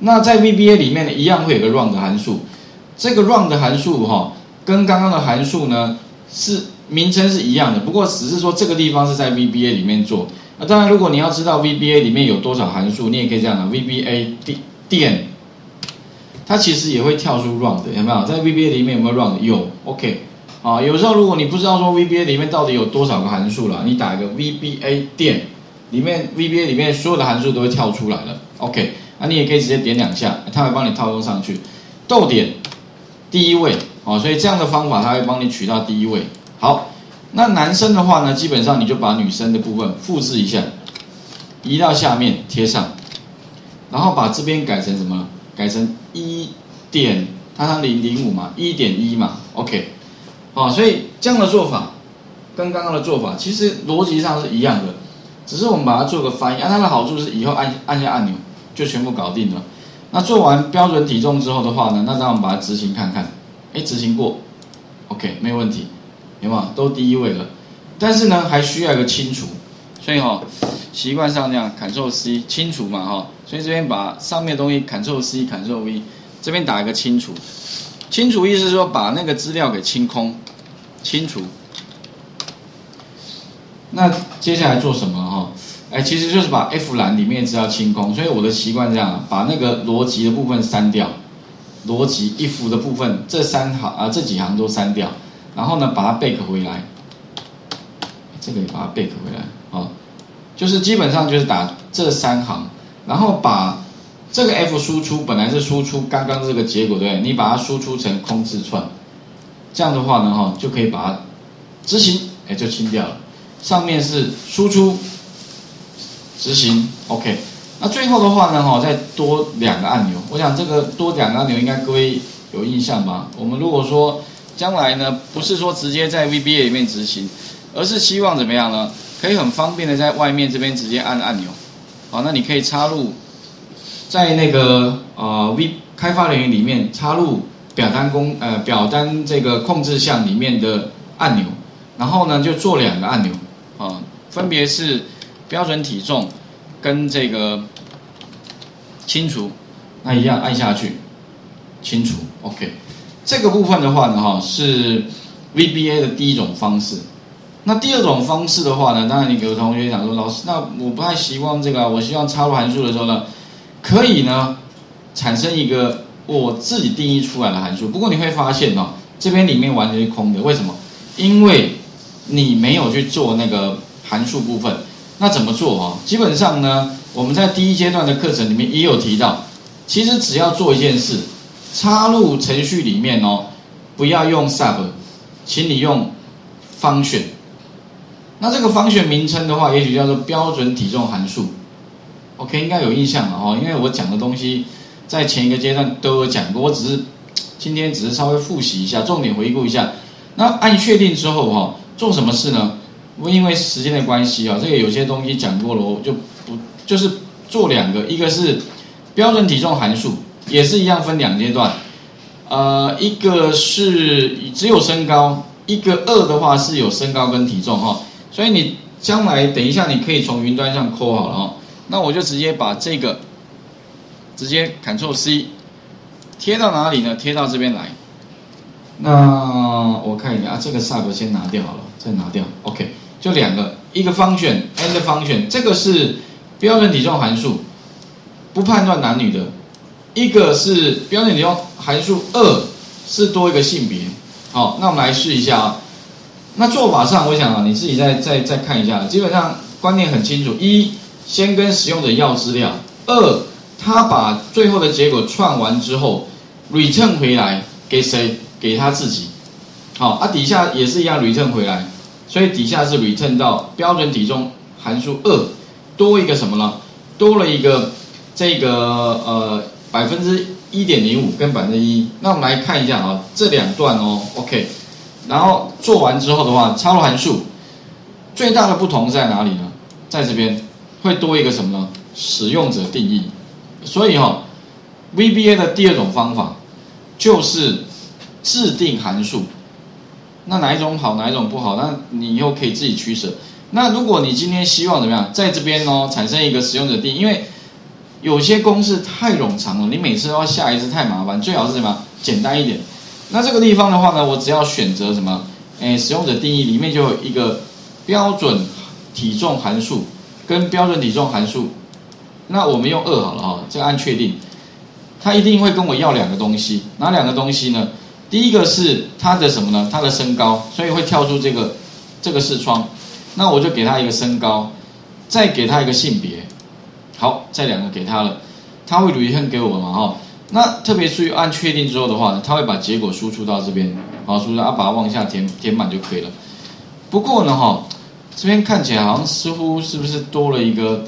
那在 VBA 里面呢，一样会有个 round 的函数，这个 round 的函数哈，跟刚刚的函数呢是名称是一样的，不过只是说这个地方是在 VBA 里面做。那当然，如果你要知道 VBA 里面有多少函数，你也可以这样的 VBA 点，它其实也会跳出 round 的，有没有？在 VBA 里面有没有 round？ 有 ，OK。啊，有时候如果你不知道说 VBA 里面到底有多少个函数啦，你打一个 VBA 点，里面 VBA 里面所有的函数都会跳出来了。OK， 那、啊、你也可以直接点两下，它会帮你套用上去。逗点第一位，哦，所以这样的方法它会帮你取到第一位。好，那男生的话呢，基本上你就把女生的部分复制一下，移到下面贴上，然后把这边改成什么？改成1点，它是005嘛，1.1嘛。OK。 啊、哦，所以这样的做法跟刚刚的做法其实逻辑上是一样的，只是我们把它做个翻译。啊，它的好处是以后按下按钮就全部搞定了。那做完标准体重之后的话呢，那让我们把它执行看看。哎，执行过 ，OK， 没有问题，有没有？都第一位了。但是呢，还需要一个清除，所以哈、哦，习惯上这样 Ctrl C 清除嘛哈、哦。所以这边把上面的东西 Ctrl C Ctrl V， 这边打一个清除。 清除意思是说把那个资料给清空，清除。那接下来做什么哈？哎，其实就是把 F 栏里面的资料清空。所以我的习惯这样，把那个逻辑的部分删掉，逻辑 if 的部分这几行都删掉，然后呢把它 back 回来，这个也把它 back 回来啊，就是基本上就是打这3行，然后把。 这个 F 输出本来是输出刚刚这个结果，对不对？你把它输出成空字串，这样的话呢，哈，就可以把它执行，哎，就清掉了。上面是输出、执行 ，OK。那最后的话呢，哈，再多2个按钮。我想这个多2个按钮应该各位有印象吧？我们如果说将来呢，不是说直接在 VBA 里面执行，而是希望怎么样呢？可以很方便的在外面这边直接按按钮。好，那你可以插入。 在那个V 开发人员里面插入表单这个控制项里面的按钮，然后呢就做2个按钮啊，分别是标准体重跟这个清除，那一样按下去清除 ，OK。这个部分的话呢，哈是 VBA 的第一种方式。那第二种方式的话呢，当然你有同学想说，老师，那我不太希望这个，我希望插入函数的时候呢。 可以呢，产生一个我自己定义出来的函数。不过你会发现哦，这边里面完全是空的。为什么？因为你没有去做那个函数部分。那怎么做啊、哦？基本上呢，我们在第一阶段的课程里面也有提到，其实只要做一件事，插入程序里面哦，不要用 sub， 请你用 function。那这个 function 名称的话，也许叫做标准体重函数。 OK， 应该有印象了哈，因为我讲的东西在前一个阶段都有讲过，我只是今天只是稍微复习一下，重点回顾一下。那按确定之后哈，做什么事呢？因为时间的关系啊，这个有些东西讲过了，我就不就是做2个，一个是标准体重函数，也是一样分2阶段，一个是只有身高，一个2的话是有身高跟体重哈，所以你将来等一下你可以从云端上抠好了哈。 那我就直接把这个直接 Ctrl C 贴到哪里呢？贴到这边来。那我看一下啊，这个 sub 先拿掉好了，再拿掉。OK， 就2个，一个 function and function， 这个是标准体重函数，不判断男女的；一个是标准体重函数2，是多一个性别。好，那我们来试一下啊。那做法上，我想啊，你自己再看一下，基本上观念很清楚。1 先跟使用者要资料。2，他把最后的结果串完之后 ，return 回来给谁？给他自己。好，啊，底下也是一样 return 回来，所以底下是 return 到标准体重函数2，多一个什么呢？多了一个这个1.05% 跟1%。那我们来看一下啊，这2段哦 ，OK。然后做完之后的话，插入函数最大的不同在哪里呢？在这边。 会多一个什么呢？使用者定义。所以哈、哦、，VBA 的第二种方法就是制定函数。那哪一种好，哪一种不好，那你以后可以自己取舍。那如果你今天希望怎么样，在这边哦产生一个使用者定义，因为有些公式太冗长了，你每次都要下一次太麻烦，最好是什么简单一点。那这个地方的话呢，我只要选择什么，使用者定义里面就有一个标准体重函数跟标准体重函数。那我们用2好了哈，这个按确定，它一定会跟我要两个东西，哪两个东西呢？第一个是它的什么呢？它的身高，所以会跳出这个视窗。那我就给它一个身高，再给它一个性别。 好，这两个给他了，他会return给我嘛哈？那特别注意按确定之后的话呢，他会把结果输出到这边，好，输出啊，把它往下填满就可以了。不过呢哈，这边看起来好像似乎是不是多了一个